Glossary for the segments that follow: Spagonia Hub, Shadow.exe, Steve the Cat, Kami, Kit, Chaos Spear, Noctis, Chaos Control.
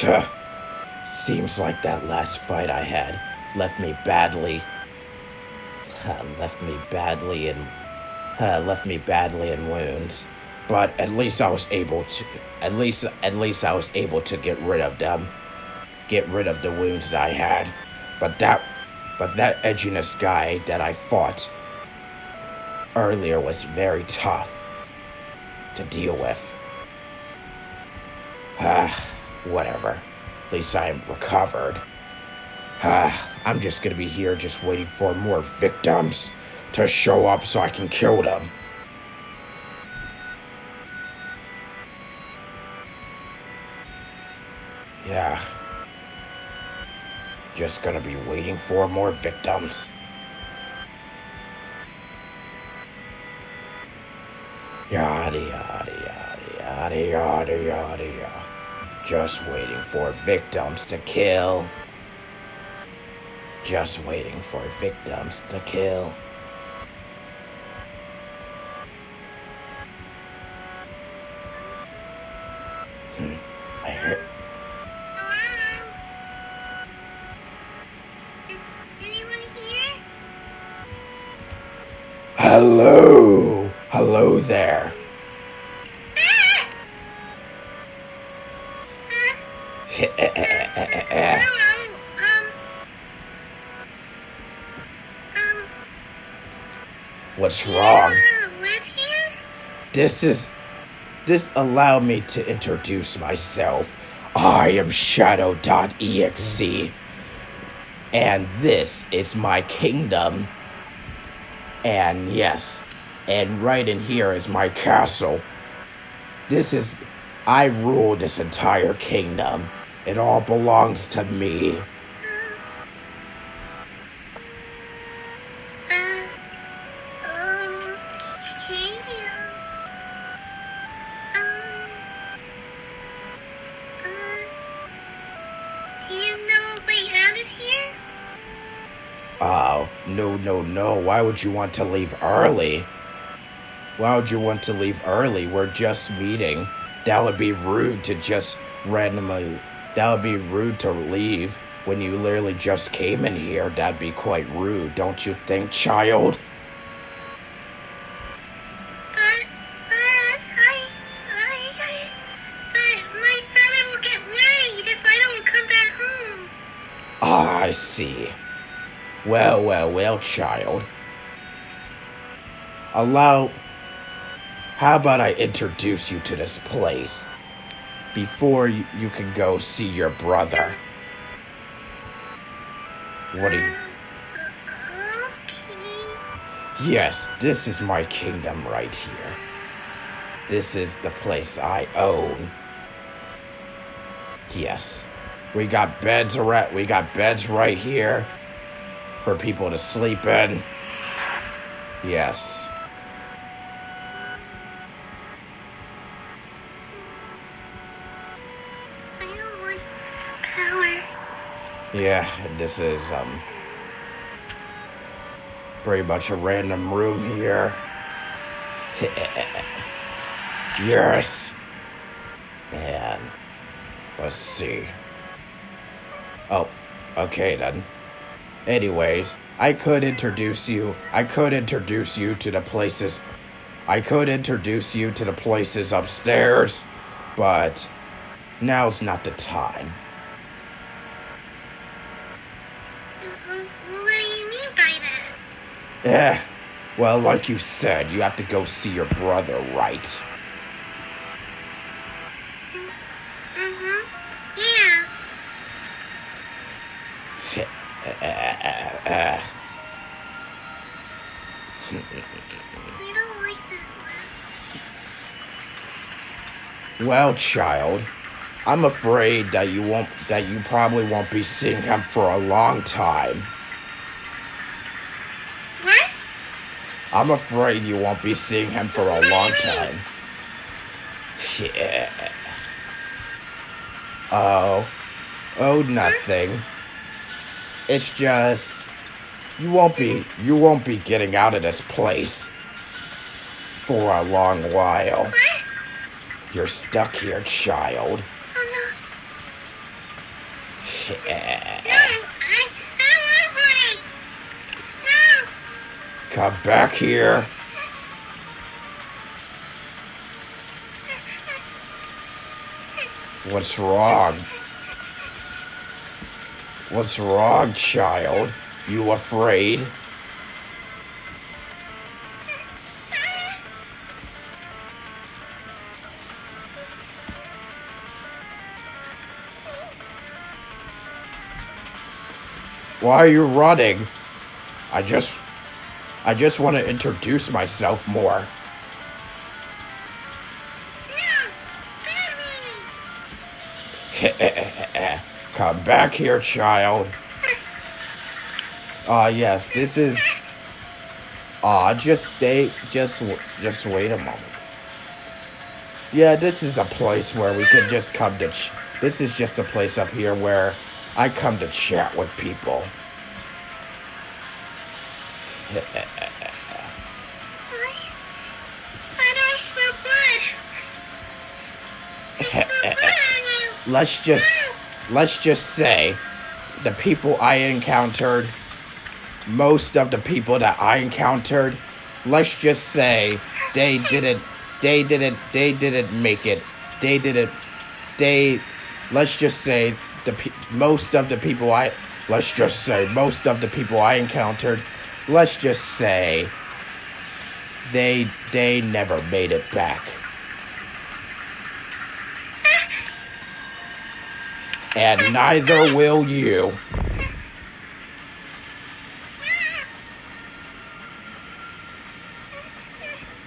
Tuh. Seems like that last fight I had left me badly in wounds. But at least I was able to get rid of the wounds that I had. But that edginess guy that I fought earlier was very tough to deal with. Whatever. At least I am recovered. I'm just gonna be here just waiting for more victims to show up so I can kill them. Yeah. Just gonna be waiting for more victims. Yada yada yada yada yada yada. Just waiting for victims to kill. Just waiting for victims to kill. I heard. Hello? Is anyone here? Hello! Hello there. What's wrong? This allow me to introduce myself. I am Shadow.exe, and this is my kingdom. And yes, and right in here is my castle. I rule this entire kingdom. It all belongs to me. Okay. Do you know a way out of here? Oh, no. Why would you want to leave early? We're just meeting. That would be rude to just randomly... That would be rude to leave when you literally just came in here. That'd be quite rude, don't you think, child? But my brother will get worried if I don't come back home. Ah, I see. Well, child. How about I introduce you to this place? Before you can go see your brother. What do you... Okay. Yes, this is my kingdom right here. This is the place I own. Yes. We got beds right here for people to sleep in. Yes. Yeah, this is, pretty much a random room here. Yes! And, let's see. Oh, okay then. Anyways, I could introduce you to the places upstairs, but now's not the time. Yeah, well, like you said, you have to go see your brother, right? Mm-hmm, yeah. You don't like that. Well, child, I'm afraid that you probably won't be seeing him for a long time. I'm afraid you won't be seeing him for a long time. Yeah. Oh, nothing. It's just you won't be getting out of this place for a long while. You're stuck here, child. Oh Yeah. No, I'm afraid. No. Come back here. What's wrong? What's wrong, child? You afraid? Why are you running? I just want to introduce myself more. Come back here, child. Yes, this is... Just wait a moment. Yeah, this is a place where we can just come to... This is just a place up here where I come to chat with people. Let's just say the people I encountered, most of the people that I encountered, let's just say they didn't make it. Let's just say most of the people I encountered, let's just say they never made it back. And neither will you.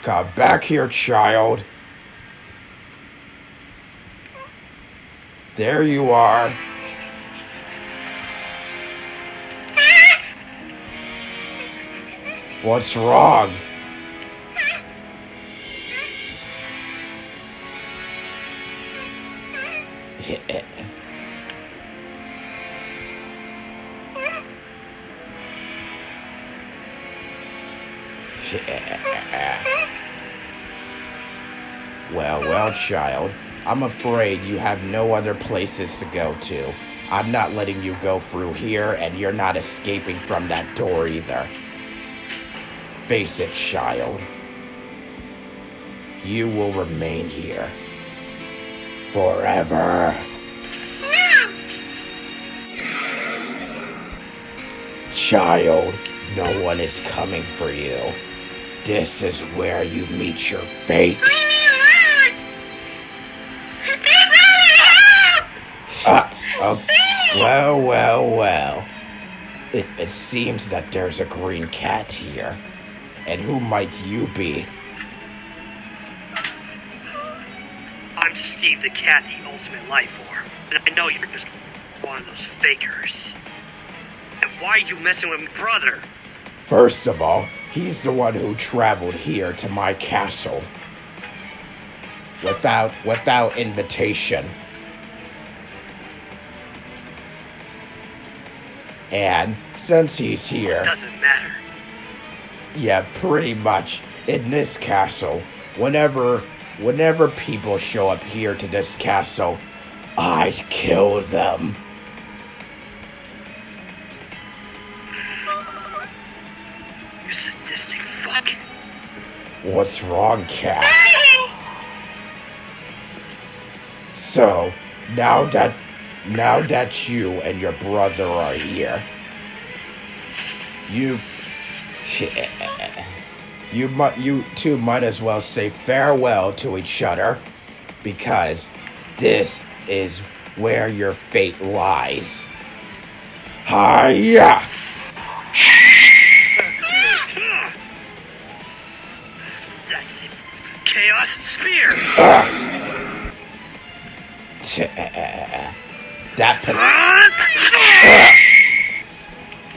Come back here, child. There you are. What's wrong? Well, child, I'm afraid you have no other places to go to. I'm not letting you go through here, and you're not escaping from that door either. Face it, child. You will remain here. Forever. No! Child, no one is coming for you. This is where you meet your fate. Leave me alone! Well. It seems that there's a green cat here. And who might you be? I'm Steve the Cat, the ultimate life form. And I know you're just one of those fakers. And why are you messing with me, brother? First of all, he's the one who traveled here to my castle without invitation. And since he's here, it doesn't matter. Yeah, pretty much. In this castle, whenever people show up here to this castle, I kill them. What's wrong, cat? So, now that you and your brother are here, you two might as well say farewell to each other, because this is where your fate lies. Hiya! Chaos Spear!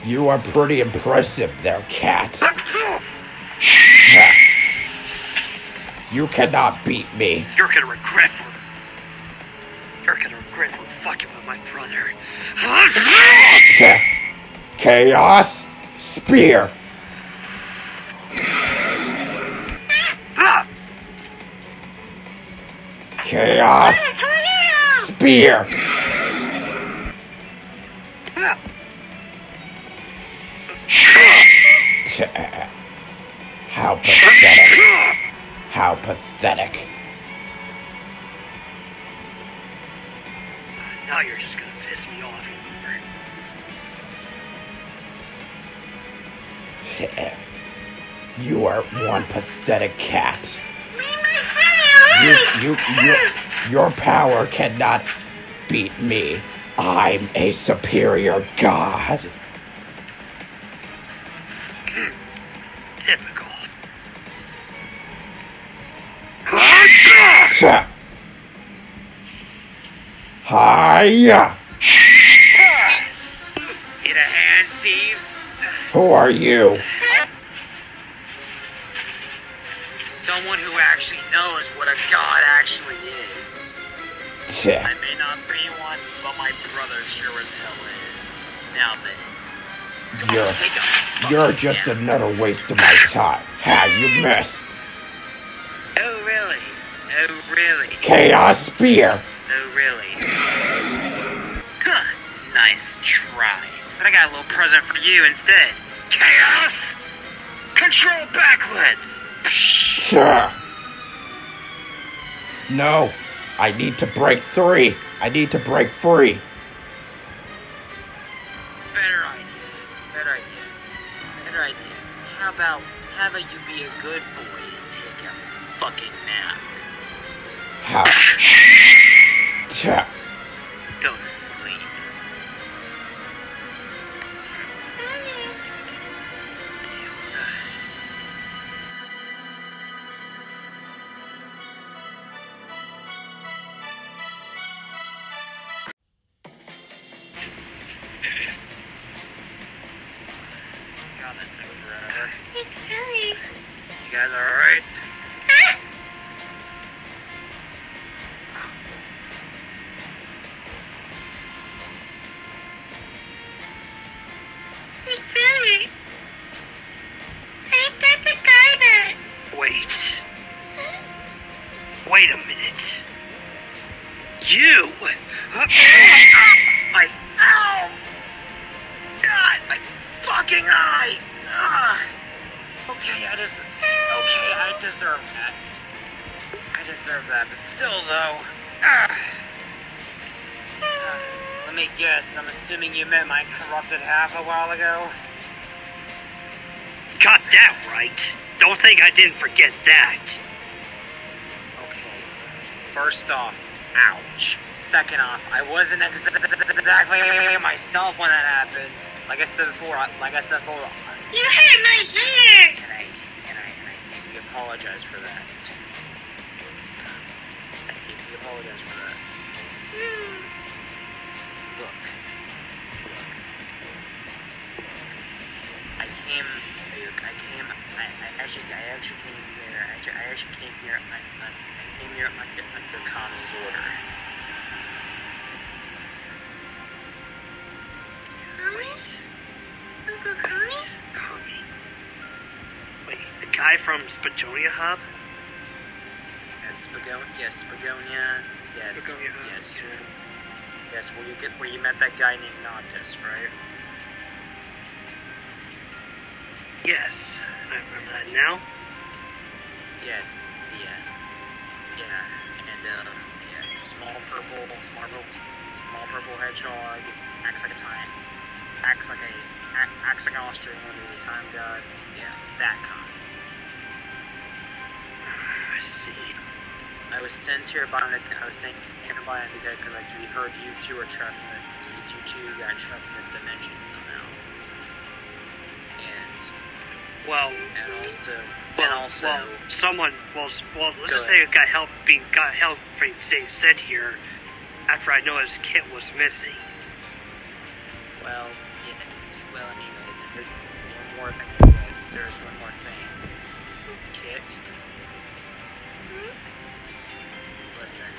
You are pretty impressive there, cat. You cannot beat me. You're gonna regret for fucking with my brother. Chaos Spear! Chaos Spear! How pathetic. How pathetic. Now you're just gonna piss me off. You are one pathetic cat. Your power cannot beat me. I'm a superior god. Typical. Hiya! Hiya! Get a hand, Steve. Who are you? Someone who actually knows what a god actually is. Tch. I may not be one, but my brother sure as hell is. Now then. You're just another waste of my time. How you missed? Oh really? Oh really? Chaos Spear! Oh really? Huh, nice try. But I got a little present for you instead. Chaos! Control backwards! Sure. No, I need to break free. I need to break free. Better idea. Better idea. Better idea. How about having you be a good boy and take a fucking nap? How? Sure. Go to sleep. Wait a minute. You! My ow! God, my fucking eye! Okay, I deserve that. I deserve that, but still though. Let me guess, I'm assuming you met my corrupted half a while ago. Got that right. Don't think I didn't forget that. First off, ouch. Second off, I wasn't exactly myself when that happened. Like I said before, you hurt my ear! And I deeply apologize for that. I deeply apologize for that. Look. I actually came here. I came here under Kami's order. Kami's? Uncle Kami? Kami. Wait, the guy from Spagonia Hub? Yes, Spagonia Hub. Yes, where you met that guy named Noctis, right? Yes, I remember that now. Yes, yeah. Yeah, small purple hedgehog, acts like an ostrich when he's a time god. Yeah, that kind. I see. I was sent here by an exec because I heard you two are trapped in this, dimension somehow. Well, let's just say a guy got help from being sent here after I noticed Kit was missing. Well, yes. Well, anyways, there's one more thing. Kit? Mm-hmm. Listen,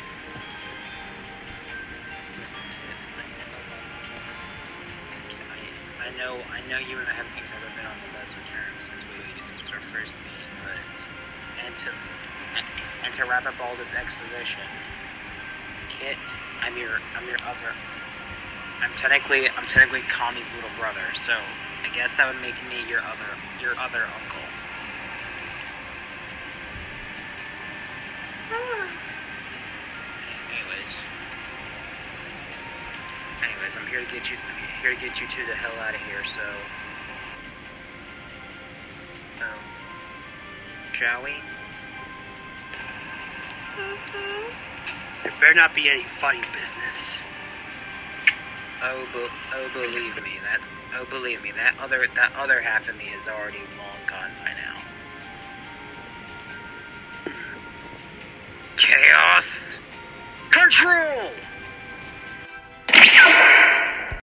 Kit. I know you and I haven't exactly been on the lesser terms since our first meeting, but to wrap up all this exposition, Kit, I'm technically technically Kami's little brother, so I guess that would make me your other uncle. Anyways, I'm here to get you two the hell out of here, so shall we? Mm-hmm. There better not be any funny business. Oh believe me, that other half of me is already long gone by now. Chaos Control!